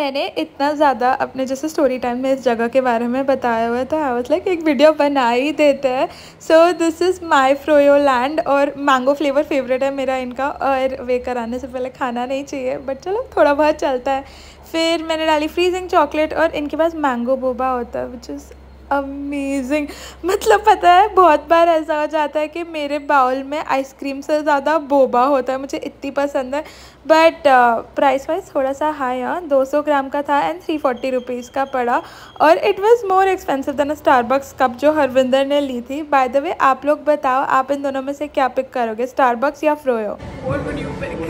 मैंने इतना ज़्यादा अपने जैसे स्टोरी टाइम में इस जगह के बारे में बताया हुआ है तो आई वाज लाइक एक वीडियो बना ही देते हैं। सो दिस इज़ माई फ्रोयोलैंड और मैंगो फ्लेवर फेवरेट है मेरा इनका, और वेकर आने से पहले खाना नहीं चाहिए बट चलो थोड़ा बहुत चलता है। फिर मैंने डाली फ्रीजिंग चॉकलेट और इनके पास मैंगो बोबा होता है विच इज़ अमेजिंग। मतलब पता है बहुत बार ऐसा हो जाता है कि मेरे बाउल में आइसक्रीम से ज़्यादा बोबा होता है, मुझे इतनी पसंद है। बट प्राइस वाइज थोड़ा सा हाई है, 200 ग्राम का था एंड 340 रुपीज़ का पड़ा और it was more expensive than a Starbucks cup जो हरविंदर ने ली थी। बाय द वे आप लोग बताओ आप इन दोनों में से क्या पिक करोगे, स्टारबक्स या फ्रोयो?